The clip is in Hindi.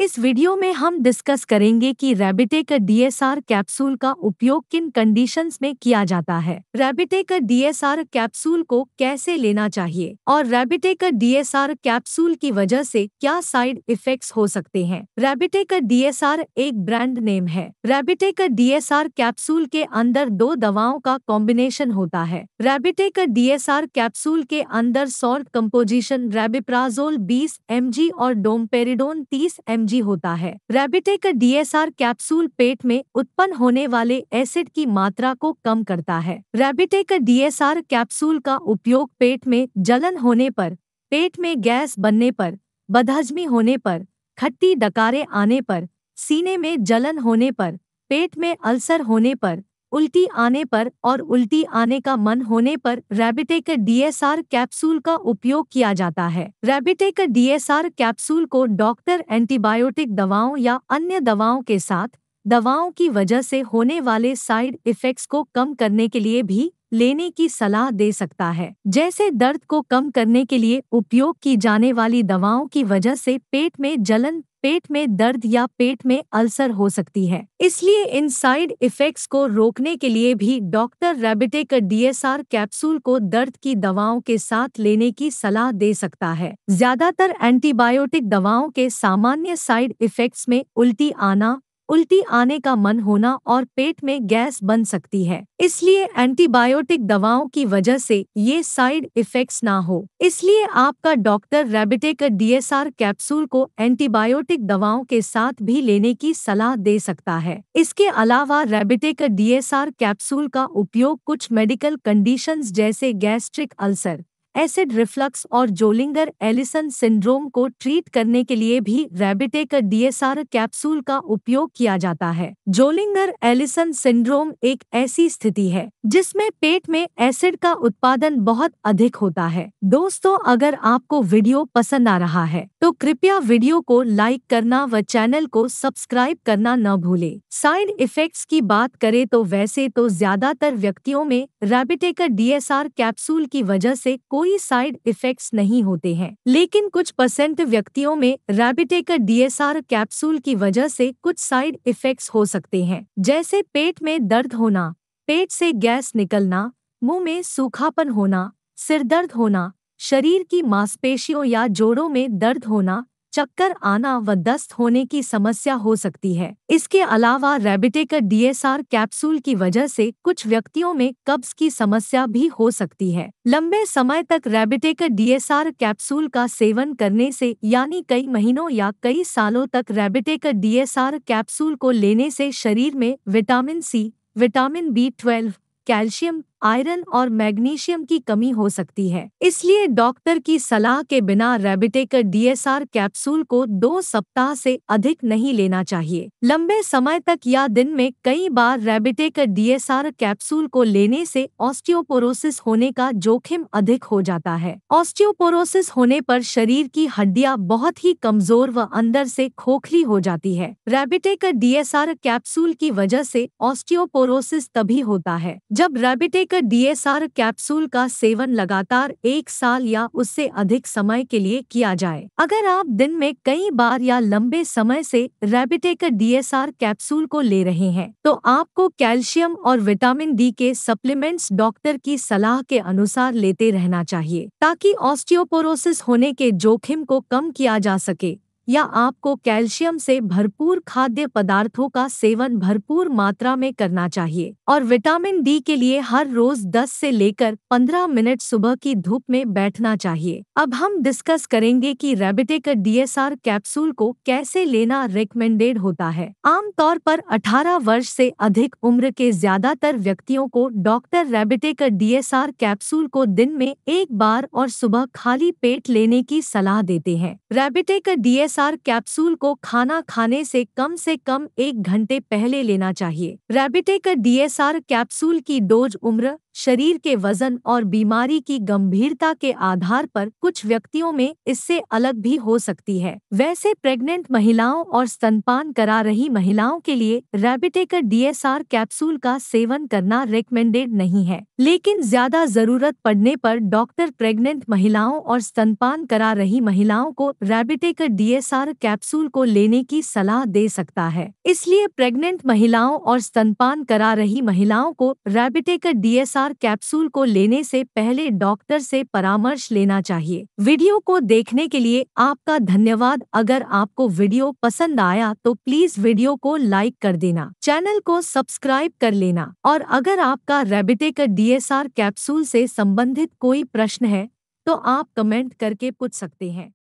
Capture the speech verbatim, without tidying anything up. इस वीडियो में हम डिस्कस करेंगे कि रैबिटेक डीएसआर कैप्सूल का उपयोग किन कंडीशंस में किया जाता है, रैबिटेक डीएसआर कैप्सूल को कैसे लेना चाहिए और रैबिटेक डीएसआर कैप्सूल की वजह से क्या साइड इफेक्ट्स हो सकते हैं। रैबिटेक डीएसआर एक ब्रांड नेम है। रैबिटेक डीएसआर कैप्सूल के अंदर दो दवाओं का कॉम्बिनेशन होता है। रैबिटेक डीएसआर कैप्सूल के अंदर सॉल्ट कंपोजिशन रेबिप्राजोल बीस एमजी और डोमपेरिडोन तीस एमजी होता है। रैबिटेक डीएसआर कैप्सूल पेट में उत्पन्न होने वाले एसिड की मात्रा को कम करता है। रैबिटेक डीएसआर कैप्सूल का उपयोग पेट में जलन होने पर, पेट में गैस बनने पर, बदहजमी होने पर, खट्टी डकारे आने पर, सीने में जलन होने पर, पेट में अल्सर होने पर, उल्टी आने पर और उल्टी आने का मन होने पर रैबिटेक डीएसआर कैप्सूल का उपयोग किया जाता है। रैबिटेक डीएसआर कैप्सूल को डॉक्टर एंटीबायोटिक दवाओं या अन्य दवाओं के साथ दवाओं की वजह से होने वाले साइड इफेक्ट्स को कम करने के लिए भी लेने की सलाह दे सकता है। जैसे दर्द को कम करने के लिए उपयोग की जाने वाली दवाओं की वजह से पेट में जलन, पेट में दर्द या पेट में अल्सर हो सकती है। इसलिए इन साइड इफेक्ट्स को रोकने के लिए भी डॉक्टर रैबिटेक डीएसआर कैप्सूल को दर्द की दवाओं के साथ लेने की सलाह दे सकता है। ज्यादातर एंटीबायोटिक दवाओं के सामान्य साइड इफेक्ट्स में उल्टी आना, उल्टी आने का मन होना और पेट में गैस बन सकती है। इसलिए एंटीबायोटिक दवाओं की वजह से ये साइड इफेक्ट्स ना हो, इसलिए आपका डॉक्टर रैबिटेक डीएसआर कैप्सूल को एंटीबायोटिक दवाओं के साथ भी लेने की सलाह दे सकता है। इसके अलावा रैबिटेक डीएसआर कैप्सूल का उपयोग कुछ मेडिकल कंडीशंस जैसे गैस्ट्रिक अल्सर, एसिड रिफ्लक्स और जोलिंगर एलिसन सिंड्रोम को ट्रीट करने के लिए भी रैबिटेक डीएसआर कैप्सूल का उपयोग किया जाता है। जोलिंगर एलिसन सिंड्रोम एक ऐसी स्थिति है जिसमें पेट में एसिड का उत्पादन बहुत अधिक होता है। दोस्तों, अगर आपको वीडियो पसंद आ रहा है तो कृपया वीडियो को लाइक करना व चैनल को सब्सक्राइब करना न भूले। साइड इफेक्ट्स की बात करें तो वैसे तो ज्यादातर व्यक्तियों में रैबिटेक डीएसआर कैप्सूल की वजह से कोई साइड इफेक्ट्स नहीं होते हैं, लेकिन कुछ परसेंट व्यक्तियों में रैबिटेक डीएसआर कैप्सूल की वजह से कुछ साइड इफेक्ट्स हो सकते हैं, जैसे पेट में दर्द होना, पेट से गैस निकलना, मुंह में सूखापन होना, सिर दर्द होना, शरीर की मांसपेशियों या जोड़ों में दर्द होना, चक्कर आना व दस्त होने की समस्या हो सकती है। इसके अलावा रैबिटेक डीएसआर कैप्सूल की वजह से कुछ व्यक्तियों में कब्ज की समस्या भी हो सकती है। लंबे समय तक रैबिटेक डीएसआर कैप्सूल का सेवन करने से यानी कई महीनों या कई सालों तक रैबिटेक डीएसआर कैप्सूल को लेने से शरीर में vitamin C, vitamin B twelve, calcium, iron और मैग्नीशियम की कमी हो सकती है। इसलिए डॉक्टर की सलाह के बिना रैबिटेक डीएसआर कैप्सूल को दो सप्ताह से अधिक नहीं लेना चाहिए। लंबे समय तक या दिन में कई बार रैबिटेक डीएसआर कैप्सूल को लेने से ऑस्टियोपोरोसिस होने का जोखिम अधिक हो जाता है। ऑस्टियोपोरोसिस होने पर शरीर की हड्डियां बहुत ही कमजोर व अंदर से खोखली हो जाती है। रैबिटेक डीएसआर कैप्सूल की वजह से ऑस्टियोपोरोसिस तभी होता है जब रैबिटेक डीएसआर कैप्सूल का सेवन लगातार एक साल या उससे अधिक समय के लिए किया जाए। अगर आप दिन में कई बार या लंबे समय से रैबिटेक डीएसआर कैप्सूल को ले रहे हैं तो आपको कैल्शियम और विटामिन डी के सप्लीमेंट्स डॉक्टर की सलाह के अनुसार लेते रहना चाहिए, ताकि ऑस्टियोपोरोसिस होने के जोखिम को कम किया जा सके या आपको कैल्शियम से भरपूर खाद्य पदार्थों का सेवन भरपूर मात्रा में करना चाहिए और विटामिन डी के लिए हर रोज दस से लेकर पंद्रह मिनट सुबह की धूप में बैठना चाहिए। अब हम डिस्कस करेंगे कि रैबिटेक डीएसआर कैप्सूल को कैसे लेना रिकमेंडेड होता है। आमतौर पर अठारह वर्ष से अधिक उम्र के ज्यादातर व्यक्तियों को डॉक्टर रैबिटेक डीएसआर कैप्सूल को दिन में एक बार और सुबह खाली पेट लेने की सलाह देते हैं। रैबिटेक डीएसआर डीएसआर कैप्सूल को खाना खाने से कम से कम एक घंटे पहले लेना चाहिए। रैबिटेक डीएसआर कैप्सूल की डोज उम्र, शरीर के वजन और बीमारी की गंभीरता के आधार पर कुछ व्यक्तियों में इससे अलग भी हो सकती है। वैसे प्रेग्नेंट महिलाओं और स्तनपान करा रही महिलाओं के लिए रैबिटेक डीएसआर कैप्सूल का सेवन करना रेकमेंडेड नहीं है, लेकिन ज्यादा जरूरत पड़ने पर डॉक्टर प्रेग्नेंट महिलाओं और स्तनपान करा रही महिलाओं को रैबिटेक डीएसआर कैप्सूल को लेने की सलाह दे सकता है। इसलिए प्रेग्नेंट महिलाओं और स्तनपान करा रही महिलाओं को रैबिटेक डीएसआर कैप्सूल को लेने से पहले डॉक्टर से परामर्श लेना चाहिए। वीडियो को देखने के लिए आपका धन्यवाद। अगर आपको वीडियो पसंद आया तो प्लीज वीडियो को लाइक कर देना, चैनल को सब्सक्राइब कर लेना, और अगर आपका रैबिटेक डीएसआर कैप्सूल से संबंधित कोई प्रश्न है तो आप कमेंट करके पूछ सकते हैं।